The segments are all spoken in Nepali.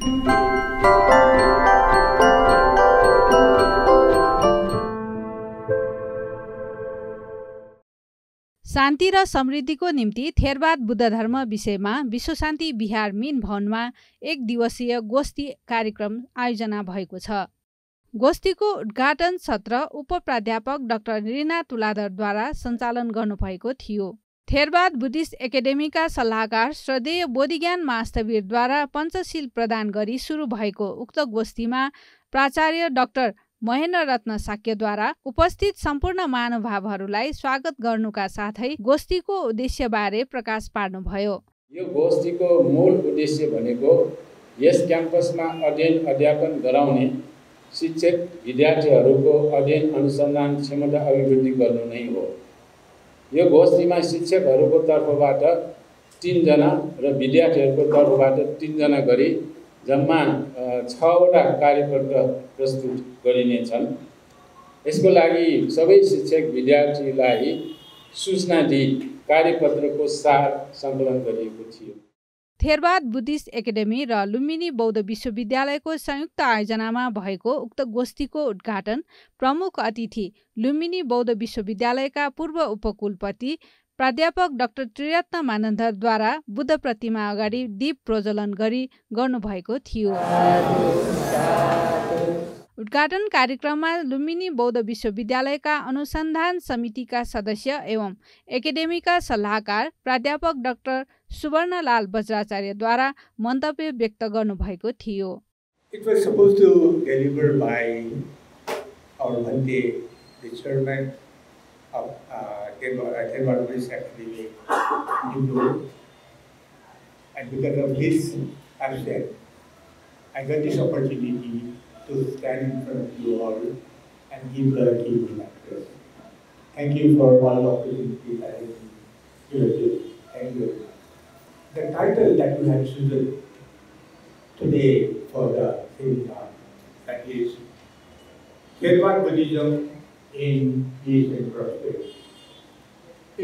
शान्ति र समृद्धिको निम्ति थेरवाद बुद्ध धर्म विषयमा विश्वशान्ति बिहार मीन भवनमा एक दिवसीय गोष्ठी कार्यक्रम आयोजना भएको छ। गोष्ठीको उद्घाटन सत्र उपप्राध्यापक डाक्टर रीना तुलाधरद्वारा सञ्चालन गर्नुभएको थियो। थेरवाद बुद्धिस्ट एकेडेमीका सल्लाहकार श्रद्धेय बोधिज्ञान महास्तवीरद्वारा पञ्चशील प्रदान गरी सुरु भएको उक्त गोष्ठीमा प्राचार्य डाक्टर महेन्द्र रत्न शाक्यद्वारा उपस्थित सम्पूर्ण महानुभावहरूलाई स्वागत गर्नुका साथै गोष्ठीको उद्देश्यबारे प्रकाश पार्नुभयो। यो गोष्ठीको मूल उद्देश्य भनेको यस क्याम्पसमा अध्ययन अध्यापन गराउने शिक्षक विद्यार्थीहरूको अध्ययन अनुसन्धान क्षमता अभिवृद्धि गर्नु नै हो। यो गोष्ठीमा शिक्षकहरूको तर्फबाट 3 जना र विद्यार्थीहरूको तर्फबाट 3 जना गरी जम्मा 6 वटा कार्यक्रम प्रस्तुत गरिने छन्। यसको लागि सबै शिक्षक विद्यार्थीलाई सूचना दिई कार्यपत्रको सार संकलन गरिएको थियो। थेरवाद बुद्धिस्ट एकेडेमी र लुम्बिनी बौद्ध विश्वविद्यालयको संयुक्त आयोजनामा भएको उक्त गोष्ठीको उद्घाटन प्रमुख अतिथि लुम्बिनी बौद्ध विश्वविद्यालयका पूर्व उपकुलपति प्राध्यापक डाक्टर त्रिरत्न मानन्धरद्वारा बुद्ध प्रतिमा अगाडि दीप प्रज्वलन गरी गर्नुभएको थियो। उद्घाटन कार्यक्रममा लुम्बिनी बौद्ध विश्वविद्यालयका अनुसन्धान समितिका सदस्य एवं एकेडेमीका सल्लाहकार प्राध्यापक डाक्टर सुवर्णलाल बज्राचार्यद्वारा मन्तव्य व्यक्त गर्नुभएको थियो। It was supposed to deliver by our Monday, the chairman of Thermod Buddhist Academy, and because of this absence, I got this opportunity to stand in front of you all and give the keynote lecture. Thank you for all the opportunity I have given. Thank you. The title that you have chosen today for the seminar, that is Thermod Buddhism in East and Prospect.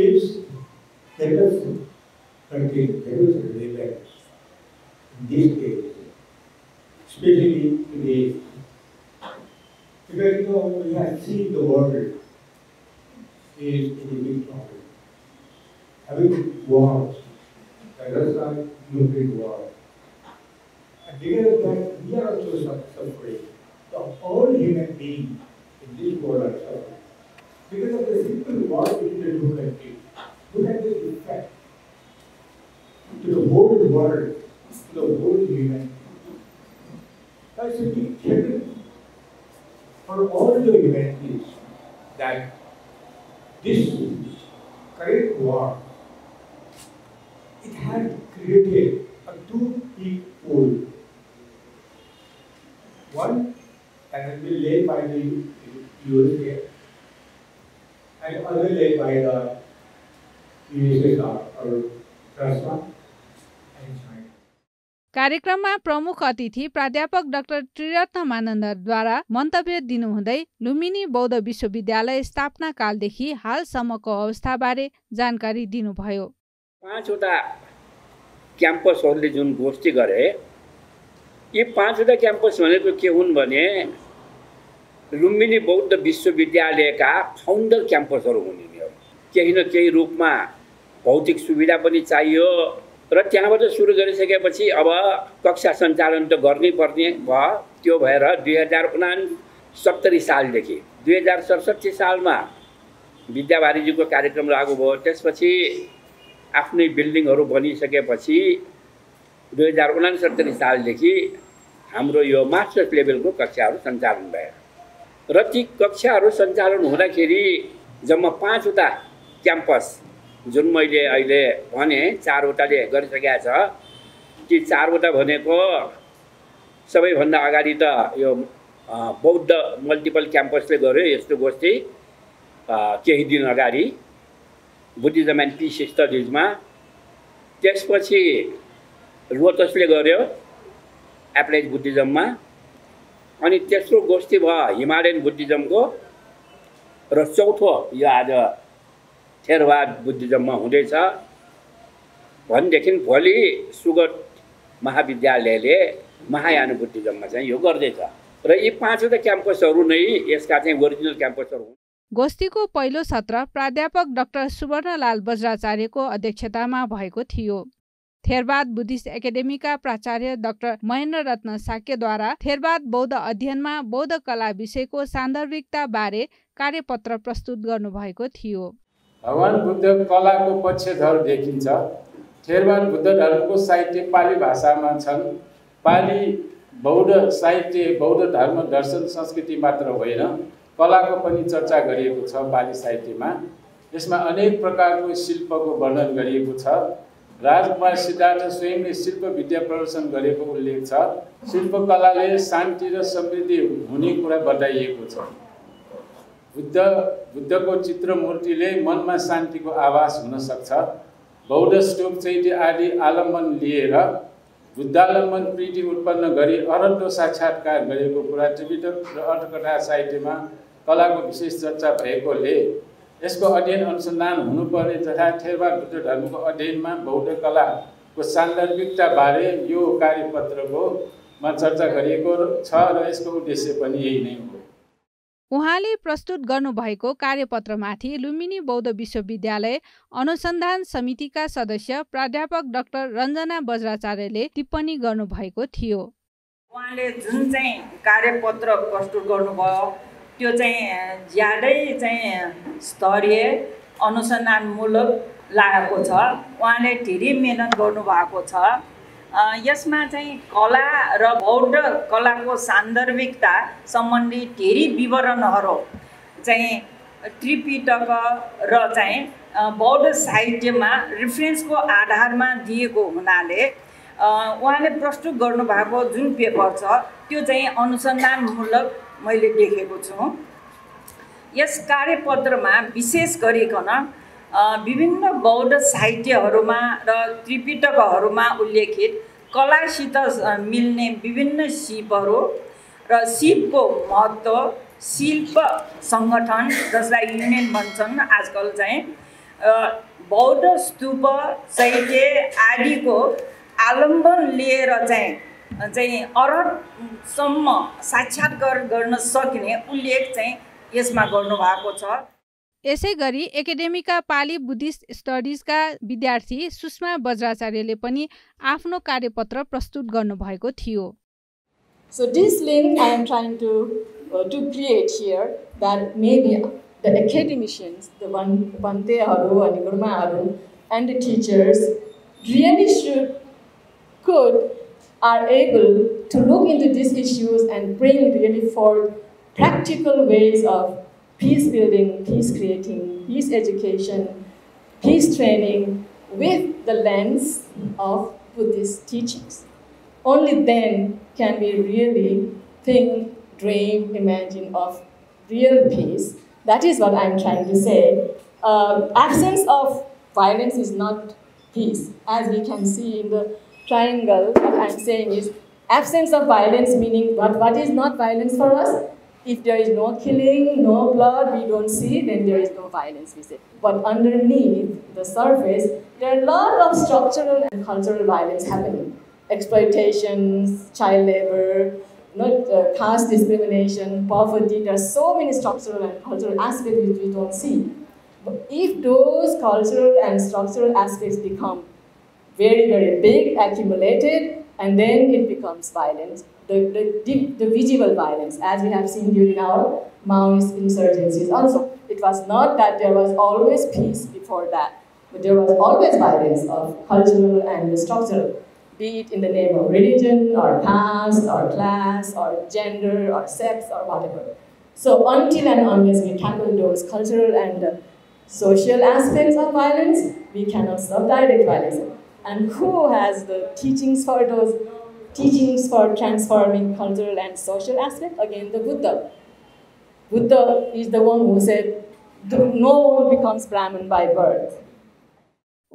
It's the person contains various relevance in this case, especially today. Because you know, we have seen the world is in a big problem. Having wars, the Russian-Ukraine war. And because of that, we are also suffering. The whole human being in this world are suffering. Because of the simple war between the two countries, look at the effect to the whole world, to the whole humanity. That's a big threat for all the humanities that this current war, it has created a two-peak pole. One that has been laid by the USA, and other led by the USSR or Russia and China. कार्यक्रममा प्रमुख अतिथि प्राध्यापक डाक्टर त्रिरत्न मानन्दरद्वारा मन्तव्य दिनुहुँदै लुम्बिनी बौद्ध विश्वविद्यालय स्थापना कालदेखि हालसम्मको अवस्थाबारे जानकारी दिनुभयो। 5 वटा क्याम्पसहरूले जुन गोष्ठी गरे, यी 5 वटा क्याम्पस भनेको के हुन् भने लुम्बिनी बौद्ध विश्वविद्यालयका फाउन्डर क्याम्पसहरू हुन्। केही न केही रूपमा भौतिक सुविधा पनि चाहियो र त्यहाँबाट सुरु गरिसकेपछि अब कक्षा सञ्चालन त गर्नै पर्ने भयो। त्यो भएर 1969 सालदेखि 2067 सालमा विद्यावारिधीको कार्यक्रम लागू भयो। त्यसपछि आफ्नै बिल्डिङहरू बनिसकेपछि 2069 सालदेखि हाम्रो यो मास्टर्स लेभलको कक्षाहरू सञ्चालन भयो। र ती कक्षाहरू सञ्चालन हुँदाखेरि जम्मा 5 वटा क्याम्पस जुन मैले अहिले भने 4 वटाले गरिसकेको छ। ती 4 वटा भनेको सबैभन्दा अगाडि त यो बौद्ध मल्टिपल क्याम्पसले गर्यो यस्तो गोष्ठी केही दिन अगाडि बुद्धिज्म एन्ड पिस स्टडिजमा। त्यसपछि लोटसले गर्यो एप्लाइड बुद्धिज्ममा। अनि तेस्रो गोष्ठी भयो हिमालयन बुद्धिज्मको र चौथो यो आज थेरवाद बुद्धिज्ममा हुँदैछ। भनेदेखि भोलि सुगत महाविद्यालयले महायानुभूतिजममा चाहिँ यो गर्दैछ र यी पाँचवटा क्याम्पसहरु नै यसका चाहिँ ओरिजिनल क्याम्पसहरु हुन्। गोष्ठीको पहिलो सत्र प्राध्यापक डाक्टर सुवर्णलाल बज्राचार्यको अध्यक्षतामा भएको थियो। थेरवाद बुद्धिस्ट एकेडेमीका प्राचार्य डाक्टर महेन्द्र रत्न साक्यद्वारा थेरवाद बौद्ध अध्ययनमा बौद्ध कला विषयको सान्दर्भिकता बारे कार्यपत्र प्रस्तुत गर्नुभएको थियो। भगवान बुद्ध कलाको पक्षधर देखिन्छ। थेरवाद बुद्ध धर्मको साहित्य पाली भाषामा छन्। पाली बौद्ध साहित्य बौद्ध धर्म दर्शन संस्कृति मात्र होइन, कलाको पनि चर्चा गरिएको छ। पाली साहित्यमा यसमा अनेक प्रकारको शिल्पको वर्णन गरिएको छ। राजकुमार सिद्धार्थ स्वयंले शिल्प विद्या प्रदर्शन गरेको उल्लेख छ। शिल्पकलाले शान्ति र समृद्धि हुने कुरा बताइएको छ। बुद्धको चित्रमूर्तिले मनमा शान्तिको आवास हुन सक्छ। बौद्ध स्तूप चैत्य आदि आलम्बन लिएर बुद्धालम्बन प्रीति उत्पन्न गरी अरहत साक्षात्कार गरेको कुरा त्रिपिटक र अठकथा साहित्यमा कलाको विशेष चर्चा भएकोले यसको अध्ययन अनुसन्धान हुनुपर्ने तथा थेरवाद बुद्ध धर्मको अध्ययनमा बौद्ध कलाको सान्दर्भिकता बारे यो कार्यपत्रकोमा चर्चा गरिएको छ र यसको उद्देश्य पनि यही नै हो। उहाँले प्रस्तुत गर्नुभएको कार्यपत्रमाथि लुम्बिनी बौद्ध विश्वविद्यालय अनुसन्धान समितिका सदस्य प्राध्यापक डाक्टर रञ्जना बज्राचार्यले टिप्पणी गर्नुभएको थियो। उहाँले जुन चाहिँ कार्यपत्र प्रस्तुत गर्नुभयो त्यो चाहिँ ज्यादै चाहिँ स्तरीय अनुसन्धानमूलक लागेको छ। उहाँले धेरै मेहनत गर्नुभएको छ। यसमा चाहिँ कला र बौद्ध कलाको सान्दर्भिकता सम्बन्धी धेरै विवरणहरू चाहिँ त्रिपिटक र चाहिँ बौद्ध साहित्यमा रेफरेन्सको आधारमा दिएको हुनाले उहाँले प्रस्तुत गर्नुभएको जुन पेपर छ त्यो चाहिँ अनुसन्धानमूलक मैले देखेको छु। यस कार्यपत्रमा विशेष गरिकन विभिन्न बौद्ध साहित्यहरूमा र त्रिपिटकहरूमा उल्लेखित कलासित मिल्ने विभिन्न शिल्पहरू र शिल्पको महत्त्व, शिल्प सङ्गठन जसलाई युनियन भन्छन् आजकल चाहिँ, बौद्ध स्तूप चैत्य आदिको आलम्बन लिएर चाहिँ अरहतसम्म साक्षात्कार गर्न सकिने उल्लेख चाहिँ यसमा गर्नुभएको छ। यसैगरी एकेडेमीका पाली बुद्धिस्ट स्टडिजका विद्यार्थी सुषमा बज्राचार्यले पनि आफ्नो कार्यपत्र प्रस्तुत गर्नुभएको थियो। So this link I am trying to create here that maybe the academicians, the पन्तेहरू अनि गुरुमाहरू and the teachers really are able to look into these issues and bring really forward practical ways of peace building, peace creating, peace education, peace training with the lens of Buddhist teachings. Only then can we really think, dream, imagine of real peace. That is what I'm trying to say. Absence of violence is not peace, as we can see in the triangle. What I'm saying is absence of violence, meaning what is not violence for us? If there is no killing, no blood, we don't see, then there is no violence, we say. But underneath the surface, there are a lot of structural and cultural violence happening. Exploitations, child labor, caste discrimination, poverty. There are so many structural and cultural aspects which we don't see. But if those cultural and structural aspects become very, very big, accumulated, and then it becomes violence, the visual violence, as we have seen during our Maoist insurgencies also. It was not that there was always peace before that, but there was always violence of cultural and structural, be it in the name of religion, or caste, or class, or gender, or sex, or whatever. So until and unless we tackle those cultural and social aspects of violence, we cannot stop direct violence. And who has the teachings for those teachings for transforming cultural and social aspect? Again, the Buddha. Buddha is the one who said, "No one becomes Brahman by birth."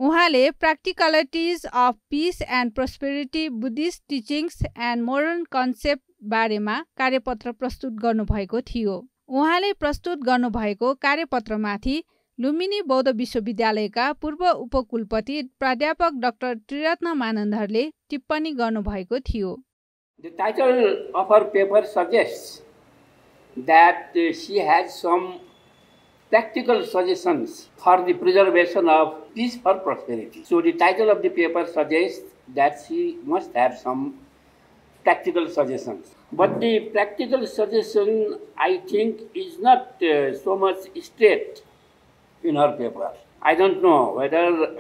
उहाँले practicalities of peace and prosperity, Buddhist teachings and modern concept बारेमा कार्यपत्र प्रस्तुत गर्नुभएको थियो। उहाँले प्रस्तुत गर्नुभएको कार्यपत्रमाथि लुम्बिनी बौद्ध विश्वविद्यालयका पूर्व उपकुलपति प्राध्यापक डाक्टर त्रिरत्न मानन्धरले टिप्पणी गर्नुभएको थियो। The title of her paper suggests that she has some practical suggestions for the preservation of peace for prosperity. So the title of the paper suggests that she must have some practical suggestions. But the practical suggestion, I think, is not so much straight in her paper. I don't know whether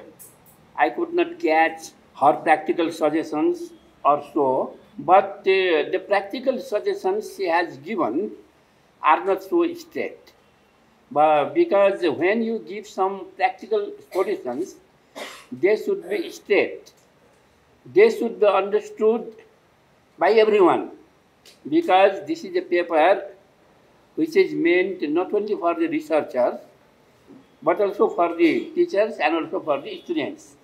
I could not catch her practical suggestions or so. But the practical suggestions she has given are not so straight. But because when you give some practical solutions, they should be straight. They should be understood by everyone. Because this is a paper which is meant not only for the researchers, but also for the teachers and also for the students.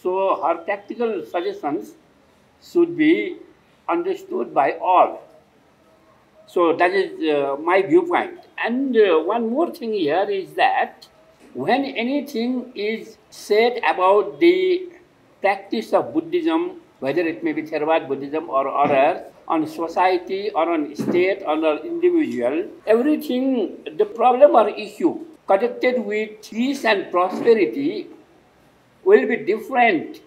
So her practical suggestions should be understood by all. So that is my viewpoint. And one more thing here is that when anything is said about the practice of Buddhism, whether it may be Theravada Buddhism or others, on society or on state or on individual, everything, the problem or issue connected with peace and prosperity will be different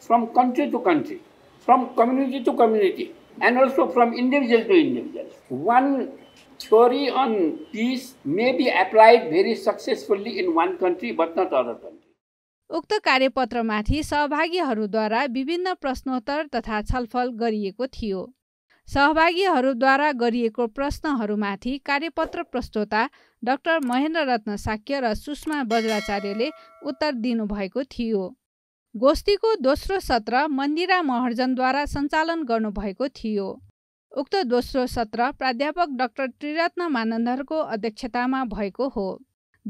from country to country, from community to community, and also from individual to individual. One theory on peace may be applied very successfully in one country, but not other country. उक्त कार्यपत्रमाथि सहभागीहरूद्वारा विभिन्न प्रश्नोत्तर तथा छलफल गरिएको थियो। सहभागीहरूद्वारा गरिएको प्रश्नहरूमाथि कार्यपत्र प्रस्तोता डाक्टर महेन्द्र रत्न साक्य र सुषमा बज्राचार्यले उत्तर दिनुभएको थियो। गोष्ठीको दोस्रो सत्र मन्दिरा महर्जनद्वारा सञ्चालन गर्नुभएको थियो। उक्त दोस्रो सत्र प्राध्यापक डाक्टर त्रिरत्न मानन्धरको अध्यक्षतामा भएको हो।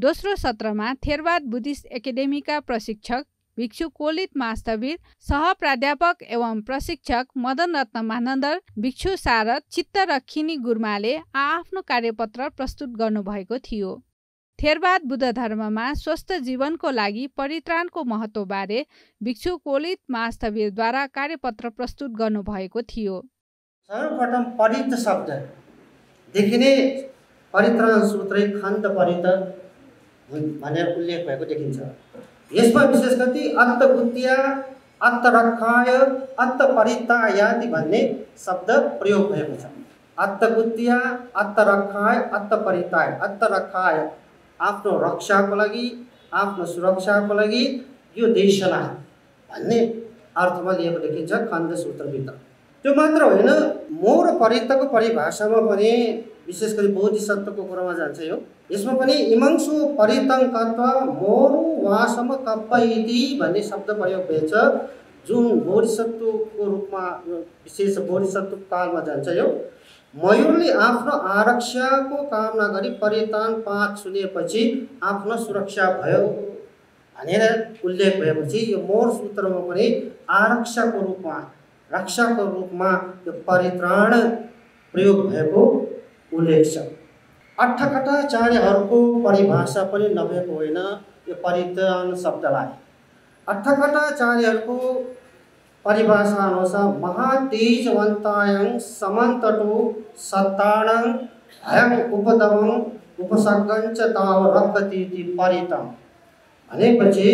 दोस्रो सत्रमा थेरवाद बुद्धिस्ट एकेडेमीका प्रशिक्षक भिक्षु कोलित मास्तवीर, सहप्राध्यापक एवं प्रशिक्षक मदन रत्न मानन्दर, भिक्षु सारद, चित्त रखिनी गुरुमाले आआफ्नो कार्यपत्र प्रस्तुत गर्नुभएको थियो। थेरवाद बुद्ध धर्ममा स्वस्थ जीवनको लागि परित्राणको महत्त्वबारे भिक्षु कोलित मास्तवीरद्वारा कार्यपत्र प्रस्तुत गर्नुभएको थियो। सर्वप्रथम परित शब्द देखिने परित्राण सूत्रै खण्ड परित भनेर उल्लेख भएको देखिन्छ। यसमा विशेष गरी अन्तगुत्या, अन्तरक्षाय, अन्तपरितायाति भन्ने शब्द प्रयोग भएको छ। अन्तगुत्या, अन्तरक्षाय, अन्तपरिताय। अन्तरक्षाय आफ्नो रक्षाको लागि, आफ्नो सुरक्षाको लागि यो देशना भन्ने अर्थमा लिएको देखिन्छ खण्ड सूत्रभित्र। त्यो मात्र होइन, मोर परितको परिभाषामा पनि विशेष गरी बोधिसत्वको कुरामा जान्छ यो। यसमा पनि इमंसु परितङ्कत्व मोरु वासम कप्पयति भन्ने शब्द प्रयोग भएछ, जुन बोधिसत्वको रूपमा विशेष बोधिसत्व कालमा जान्छ यो। मयूरले आफ्नो आरक्षाको कामना गरी परितान पाँच सुनेपछि आफ्नो सुरक्षा भयो भनेर उल्लेख भएपछि यो मोर सूत्रमा पनि आरक्षाको रूपमा, रक्षाको रूपमा यो परित्राण प्रयोग भएको उल्लेख छ। अट्ठकटाचार्यहरूको परिभाषा पनि नभएको होइन यो परित्राण शब्दलाई। अट्ठकटाचार्यहरूको परिभाषा अनुसार महातेजवन्तायं समन्तटो सत्ताणं भयं उपदमं उपसङ्गञ्च ताव रक्कतीति परितम् भनेपछि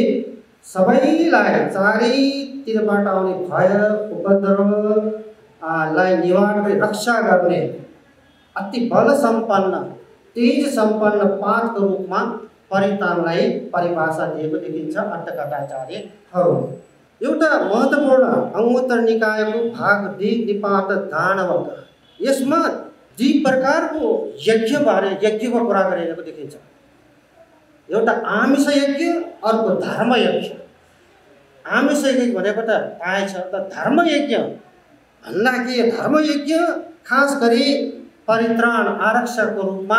सबैलाई चारैतिरबाट आउने भय उपद्रवलाई निवारण गरी रक्षा गर्ने अति बल सम्पन्न, तेज सम्पन्न पाठको रूपमा परित्राणलाई परिभाषा दिएको देखिन्छ अट्ठकटाचार्यहरू। एउटा महत्त्वपूर्ण अङ्गुत्तर निकायको भाग दिग्निपात दानवका, यसमा दुई प्रकारको यज्ञबारे यज्ञको कुरा गरिरहेको देखिन्छ। एउटा आमिष यज्ञ, अर्को धर्म यज्ञ। आमिष यज्ञ भनेको त थाहै छ, त धर्म यज्ञ भन्दाखेरि धर्म यज्ञ खास गरी परित्राण आरक्षको रूपमा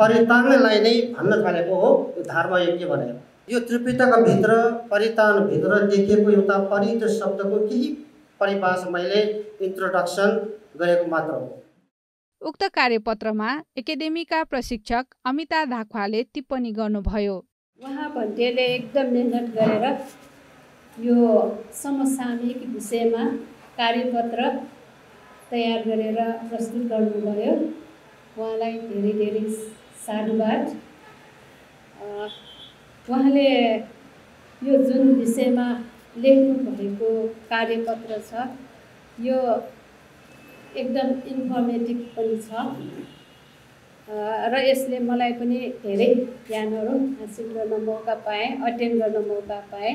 परित्राणलाई नै भन्न थालेको हो यो धर्मयज्ञ भनेर। यो त्रिपिटक भित्र परित्राणभित्र देखिएको एउटा परित शब्दको केही परिभाषा मैले इन्ट्रोडक्सन गरेको मात्र हो। उक्त कार्यपत्रमा एकाडेमीका प्रशिक्षक अमिता धाखवाले टिप्पणी गर्नुभयो। उहाँ भन्दैले एकदम मेहनत गरेर यो समसामयिक विषयमा कार्यपत्र तैयार गरेर प्रस्तुत गर्नुभयो उहाँलाई धेरै धेरै साधुवाद। उहाँले यो जुन विषयमा लेख्नु भएको कार्यपत्र छ यो एकदम इन्फर्मेटिभ पनि छ र यसले मलाई पनि धेरै ज्ञानहरु हासिल गर्न मौका पाए, अटेन्ड गर्न मौका पाए।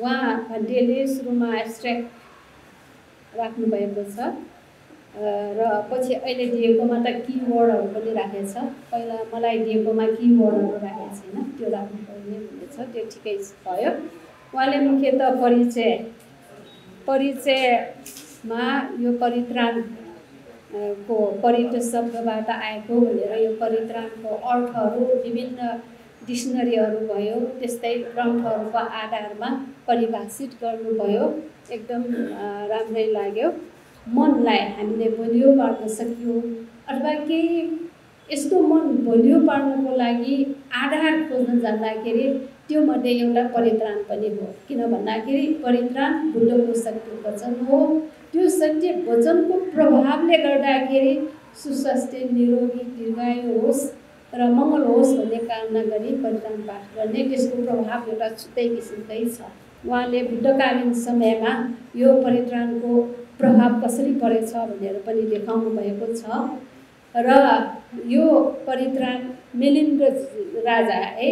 उहाँ भन्दैले सुरुमा एब्स्ट्र्याक्ट राख्नु भएको छ र पछि अहिले दिएकोमा त कीवर्डहरु पनि राखेको छ, पहिला मलाई दिएकोमा कीवर्डहरु राखेको छैन, त्यो राख्नु पर्ने हुनेछ, त्यो ठिकै भयो। उहाँले मुख्यतः परिचयमा यो परित्राण को परित शब्दबाट आएको भनेर यो परित्राणको अर्थहरु विभिन्न डिक्शनरीहरु भयो, त्यस्तै ग्रन्थहरुको आधारमा परिभाषित गर्नुभयो। एकदम राम्रै लाग्यो। मनलाई हामीले बलियो पार्न सक्यो अथवा केही यस्तो मन बलियो पार्नको लागि आधार खोज्न जाँदाखेरि त्यो मध्ये एउटा परित्राण पनि हो। किन भन्दाखेरि परित्राण बुद्धको शक्ति वचन हो, त्यो शक्ति वचनको प्रभावले गर्दाखेरि सुस्वास्थ्य, निरोगी, दीर्घायु होस् र मङ्गल होस् भन्ने कामना गरी परित्राण पाठ गर्ने त्यसको प्रभाव एउटा छुट्टै किसिमकै छ। उहाँले बुद्धकालीन समयमा यो परित्राणको प्रभाव कसरी परेछ भनेर पनि लेखाउनु भएको छ र यो परित्राण मिलिन्द राजा है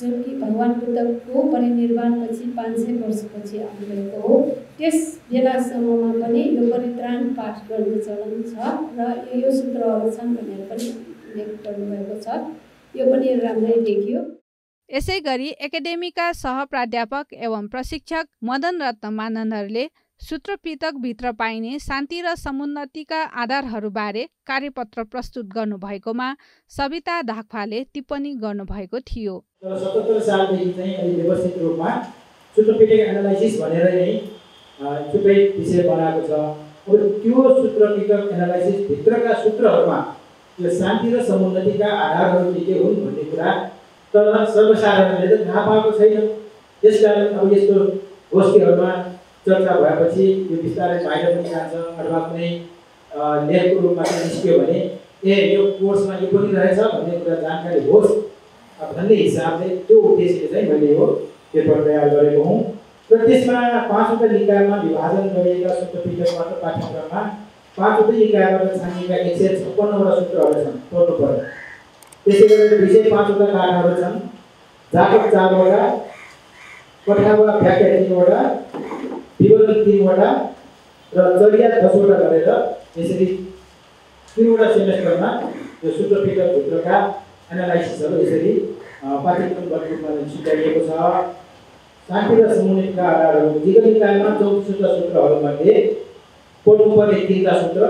जो कि भगवान बुद्धको परिनिर्वाणपछि 500 वर्षपछि आउनुभएको हो। त्यस बेलासम्ममा पनि यो परित्राण पाठ गर्ने चलन छ र यो सूत्रहरू छन् भनेर पनि उल्लेख गर्नुभएको छ, यो पनि राम्रै देखियो। यसैगरी एकाडेमीका सहप्राध्यापक एवं प्रशिक्षक मदन रत्न मानन्दरले सूत्रपिटक भित्र पाइने शान्ति र समुन्नतिका आधारहरूबारे कार्यपत्र प्रस्तुत गर्नुभएकोमा सविता धाक्पाले टिप्पणी गर्नुभएको थियो। ७७ सालदेखि चाहिँ अलि व्यवस्थित रूपमा सूत्रपिटक एनालाइसिस भनेर नै छुट्टै विषय बनाएको छ। त्यो सूत्रपिटक एनालाइसिस भित्रका सूत्रहरूमा यो शान्ति र समुन्नतिका आधारहरू के हुन् भन्ने कुरा तर सर्वसाधारणले त थाहा पाएको छैन। त्यसकारण अब यस्तो गोष्ठीहरूमा चर्चा भएपछि यो बिस्तारै बाहिर पनि जान्छ अथवा कुनै लेखको रूपमा निस्क्यो भने ए यो कोर्समा यो पनि रहेछ भन्ने कुरा जानकारी होस् भन्ने हिसाबले त्यो उद्देश्यले चाहिँ मैले यो पेपर तयार गरेको हुँ। र त्यसमा 5 वटा निकायमा विभाजन गरिएका सूत्रपिटकबाट पाठ्यक्रममा 5 वटा निकायबाट छानिएका 156 वटा सूत्रहरू छन् पढ्नु पर्यो। त्यसै गरी 205 वटा काण्डहरू छन्, जातक 4 वटा, कथावा व्याख्या 3 वटा, विवरण 3 वटा र चरिया 10 वटा गरेर यसरी 3 वटा सेमेस्टरमा यो सूत्रपिटक भित्रका एनालाइसिसहरू यसरी पाठ्यक्रम रूपमा सिकाइएको छ। शान्ति र समुन्नतिका आधारहरू दीर्घनिकायमा 34 वटा सूत्रहरूमध्ये पढ्नुपर्ने 3 वटा सूत्र,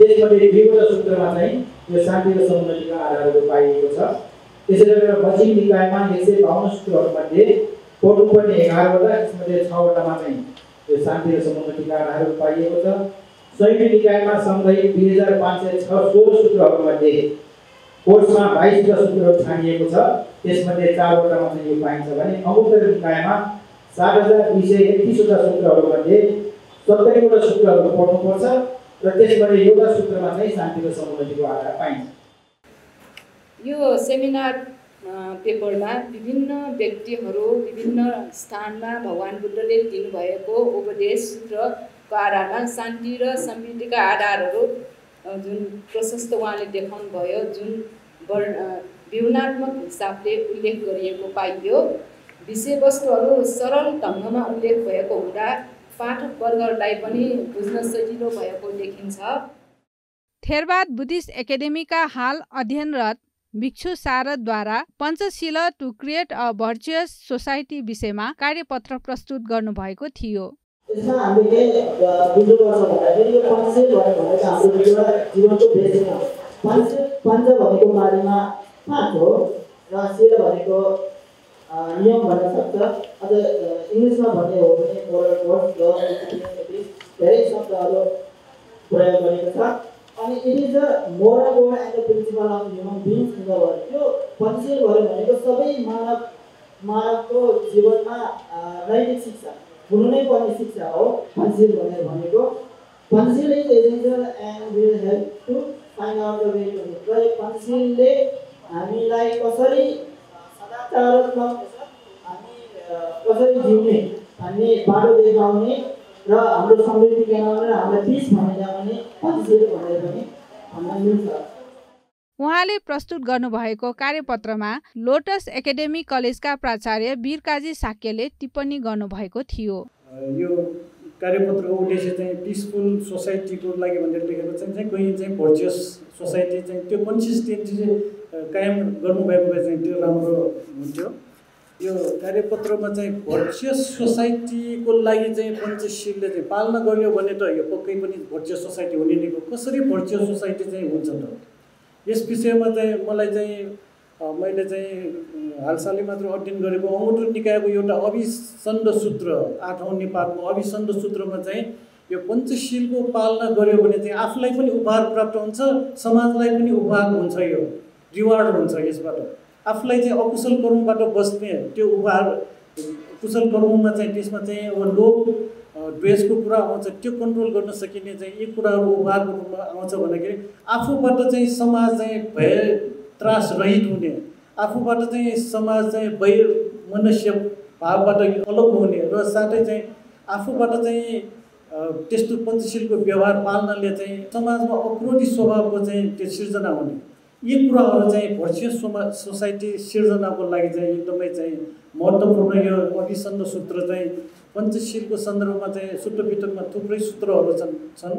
त्यसमध्ये 2 वटा सूत्रमा चाहिँ यो शान्ति र समुन्नतिका आधारहरू पाइएको छ। त्यसै गरेर बौद्धिक निकायमा 152 सूत्रहरूमध्ये पढ्नुपर्ने 11 वटा, त्यसमध्ये 6 वटामा चाहिँ यो शान्ति र समुन्नतिका आधारहरू पाइएको छ। संयुक्त निकायमा सँगै 2516 सूत्रहरूमध्ये कोर्समा 22 वटा सूत्रहरू छानिएको छ, त्यसमध्ये 4 वटामा चाहिँ यो पाइन्छ भने अङ्गुत्तर निकायमा 7231 वटा सूत्रहरूमध्ये 70 वटा सूत्रहरू पढ्नुपर्छ र त्यसमध्ये एउटा सूत्रमा चाहिँ शान्ति र समुन्नतिको आधार पाइन्छ। यो सेमिनार पेपरमा विभिन्न व्यक्तिहरू विभिन्न स्थानमा भगवान बुद्धले दिनुभएको उपदेश सूत्रको आधारमा शान्ति र समृद्धिका आधारहरू जुन प्रशस्त उहाँले देखाउनु भयो, जुन विवरणात्मक हिसाबले उल्लेख गरिएको पाइयो। विषयवस्तुहरू सरल ढङ्गमा उल्लेख भएको हुँदा पाठकवर्गलाई पनि बुझ्न सजिलो भएको देखिन्छ। थेरवाद बुद्धिस्ट एकाडेमीका हाल अध्ययनरत भिक्षु शारदद्वारा Panchsheel to create a virtuous society विषयमा कार्यपत्र प्रस्तुत गर्नुभएको थियो। यसमा हामीले बुझ्नुपर्छ भन्दाखेरि यो पञ्चशील भनेको हाम्रो जीवनको बेस हो। पञ्च भनेको मानेमा 5 हो र शील भनेको नियम भन्न सक्छ। अझ इंग्लिशमा भन्ने हो भने मोरल कोड र धेरै शब्दहरू प्रयोग गरेको छ। अनि it is the moral code and the principle of human beings in the world. यो पञ्चशील भनेको सबै मानवको जीवनमा नैतिक शिक्षा हुनु नै पर्ने शिक्षा हो पञ्चशील भनेको। Conceal is essential and will help to find out the way to it. Well, conceal is, उहाँले प्रस्तुत गर्नुभएको कार्यपत्रमा लोटस एकेडेमी कलेजका प्राचार्य वीरकाजी साक्यले टिप्पणी गर्नुभएको थियो। यो कार्यपत्रको उद्देश्य चाहिँ पीसफुल सोसाइटीको लागि भनेर लेखेको चाहिँ कुनै चाहिँ भर्चुअस सोसाइटी चाहिँ त्यो कन्सिस्टेन्सी चाहिँ कायम गर्नु भएको भए चाहिँ त्यो राम्रो हुन्थ्यो। यो कार्यपत्रमा चाहिँ भर्चुअस सोसाइटीको लागि चाहिँ पञ्चशीलले चाहिँ पालना गर्यो भने त यो पक्कै पनि भर्चुअस सोसाइटी हुने नै हो। कसरी भर्चुअस सोसाइटी चाहिँ हुन्छ त? यस विषयमा चाहिँ मलाई चाहिँ मैले चाहिँ हालसालै मात्र अध्ययन गरेको अङ्गुठो निकायको एउटा अभिसन्ध सूत्र ८औं निपातको अभिसन्ध सूत्रमा चाहिँ यो पञ्चशीलको पालना गर्यो भने चाहिँ आफूलाई पनि उपहार प्राप्त हुन्छ, समाजलाई पनि उपहार हुन्छ, यो रिवार्ड हुन्छ। यसबाट आफूलाई चाहिँ अकुशल कर्मबाट बस्ने त्यो उपहार, कुशल कर्ममा चाहिँ त्यसमा चाहिँ अब लोभ द्वेषको कुरा आउँछ, त्यो कन्ट्रोल गर्न सकिने चाहिँ यी कुराहरू उपहारको रूपमा आउँछ भन्दाखेरि आफूबाट चाहिँ समाज चाहिँ भय त्रास रहित हुने, आफूबाट चाहिँ समाज चाहिँ वैर मनुष्य भावबाट अलग हुने र साथै चाहिँ आफूबाट चाहिँ त्यस्तो पञ्चशीलको व्यवहार पाल्नाले चाहिँ समाजमा अक्रोधी स्वभावको चाहिँ त्यो सिर्जना हुने, यी कुराहरू चाहिँ भर्चुअस सोसाइटी सिर्जनाको लागि चाहिँ एकदमै चाहिँ महत्त्वपूर्ण। यो अभिसन्ध सूत्र चाहिँ पञ्चशीलको सन्दर्भमा चाहिँ सूत्रभित्रमा थुप्रै सूत्रहरू छन्।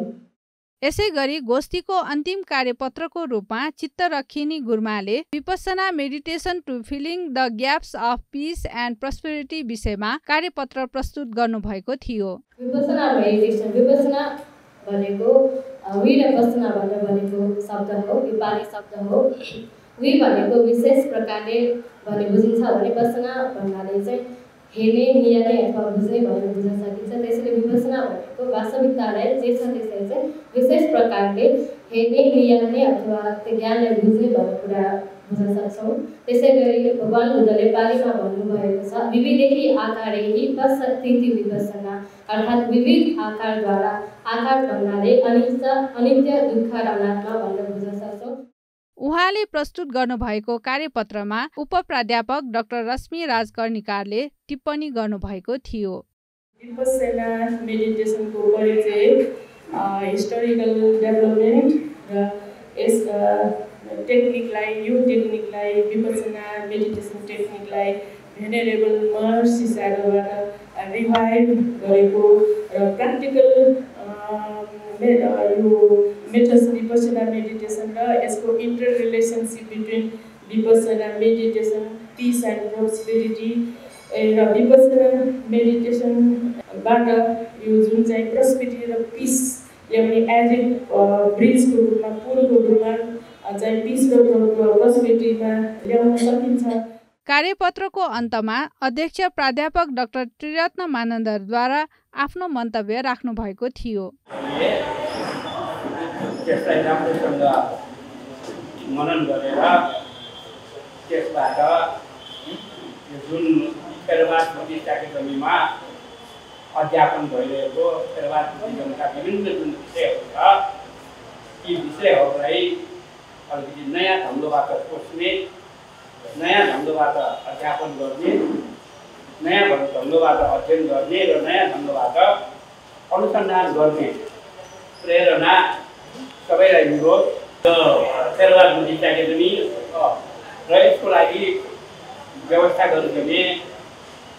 यसैगरी गोष्ठीको अन्तिम कार्यपत्रको रूपमा चित्तरक्षिणी गुरुमाले Vipassana meditation to filling the gaps of peace and prosperity विषयमा कार्यपत्र प्रस्तुत गर्नुभएको थियो। विपस्सना मेडिटेसन, विपस्सना भनेको विपस्सना भनेर भनेको शब्द हो, नेपाली शब्द हो। वि भनेको विशेष प्रकारले भने बुझिन्छ भने विपस्सना भन्नाले चाहिँ हेर्ने, नियाले अथवा बुझ्ने भनेर बुझ्न सकिन्छ। त्यसैले विपस्सना भनेको वास्तविकतालाई जे छ त्यसलाई चाहिँ विशेष प्रकारले हेर्ने, नियाले अथवा त्यो ज्ञानलाई बुझ्ने भन्ने कुरा बुझ्न सक्छौँ। त्यसै गरी भगवान् बुद्धले पालीमा भन्नुभएको छ विविधेहि आकारैहि पश्यति विपस्सना, अर्थात् विविध आकारद्वारा, आकार भन्नाले अनित्य, अनित्य, दुःख र अनात्मा भनेर बुझ्न सक्छौँ। उहाँले प्रस्तुत गर्नुभएको कार्यपत्रमा उपप्राध्यापक डाक्टर रश्मि राजकर्णिकारले टिप्पणी गर्नुभएको थियो। विपस्सना मेडिटेसनको परिचय हिस्टोरिकल डेभलपमेन्ट र यस टेक्निकलाई, यो टेक्निकलाई विपस्सना मेडिटेसन टेक्निकलाई भेनेरेबल महर्षि सागरबाट रिभाइभ गरेको र प्र्याक्टिकल यो विपस्सना मेडिटेसन र यसको inter relationship between Vipassana meditation, peace and prosperity र विपस्सना मेडिटेसनबाट यो जुन चाहिँ प्रोस्पेरिटी र पीस ल्याउने एज ए ब्रिजको रूपमा, पुलको रूपमा चाहिँ पीस र प्रोस्पेरिटीमा ल्याउन सकिन्छ। कार्यपत्रको अन्तमा अध्यक्ष प्राध्यापक डाक्टर त्रिरत्न मानन्दरद्वारा आफ्नो मन्तव्य राख्नु भएको थियो। त्यसलाई राम्रोसँग मनन गरेर त्यसबाट यो जुन पेरवाद बुद्धिस्टाकेदमीमा अध्यापन भइरहेको पेरवाद बुद्धिजमका विभिन्न जुन विषयहरू छ, यी विषयहरूलाई अलिकति नयाँ ढङ्गबाट सोच्ने, नयाँ ढङ्गबाट अध्यापन गर्ने, नयाँ ढङ्गबाट अध्ययन गर्ने र नयाँ ढङ्गबाट अनुसन्धान गर्ने प्रेरणा सबैलाई मिल्यो। पेरवाद बुद्धिस्ट एकेडेमी र यसको लागि व्यवस्था गर्नुपर्ने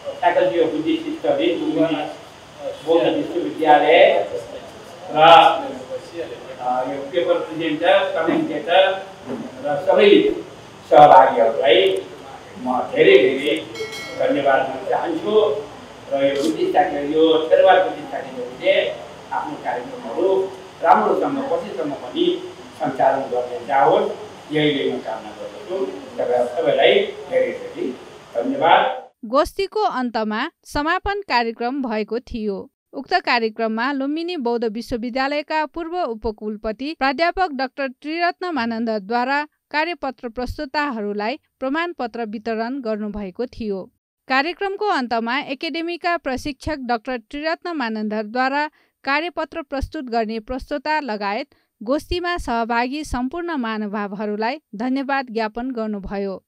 फ्याकल्टी अफ बुद्धिस्ट स्टडिज बौद्ध विश्वविद्यालय र यो पेपर प्रेजेन्टर, कमेन्टेटर र सबै सहभागीहरूलाई म धेरै धेरै धन्यवाद दिन चाहन्छु। र यो बुद्धिस्ट एकेडेमी, यो पेरवाद बुद्धिस्ट एकेडेमीले आफ्नो कार्यक्रमहरू राम्रोसँग पछिसम्म पनि सञ्चालन गर्ने जाओस्, यहीले म कामना गर्दछु। सबैलाई धेरै धेरै धन्यवाद। गोष्ठीको अन्तमा समापन कार्यक्रम भएको थियो। उक्त कार्यक्रममा लुम्बिनी बौद्ध विश्वविद्यालयका पूर्व उपकुलपति प्राध्यापक डाक्टर त्रिरत्न मानन्दद्वारा कार्यपत्र प्रस्तुताहरूलाई प्रमाणपत्र वितरण गर्नुभएको थियो। कार्यक्रमको अन्तमा एकेडेमीका प्रशिक्षक डाक्टर त्रिरत्न मानन्दरद्वारा कार्यपत्र प्रस्तुत गर्ने प्रस्तोता लगायत गोष्ठीमा सहभागी सम्पूर्ण महानुभावहरूलाई धन्यवाद ज्ञापन गर्नुभयो।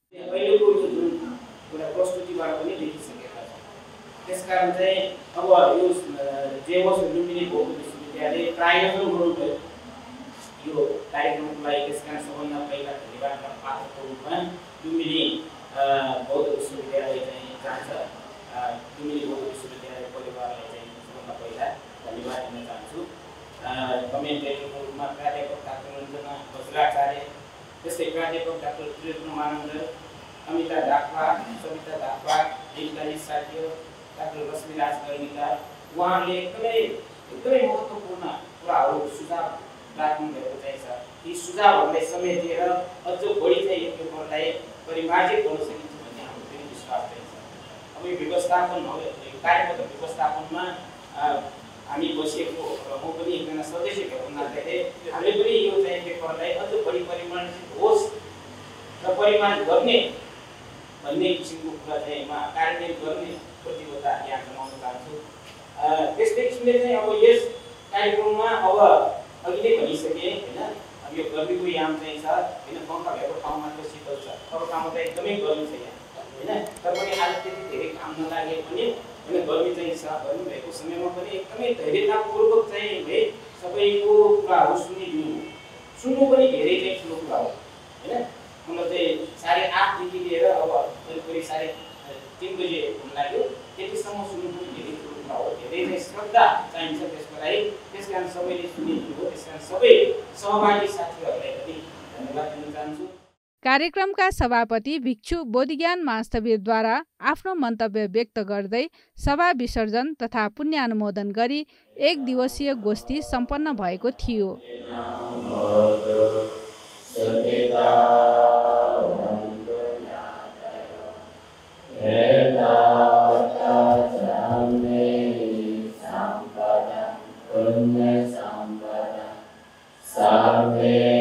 कार्यक्रमका सभापति भिक्षु बोधिज्ञान महास्तवीरद्वारा आफ्नो मन्तव्य व्यक्त गर्दै सभा विसर्जन तथा पुण्यानुमोदन गरी एक दिवसीय गोष्ठी सम्पन्न भएको थियो। Amen.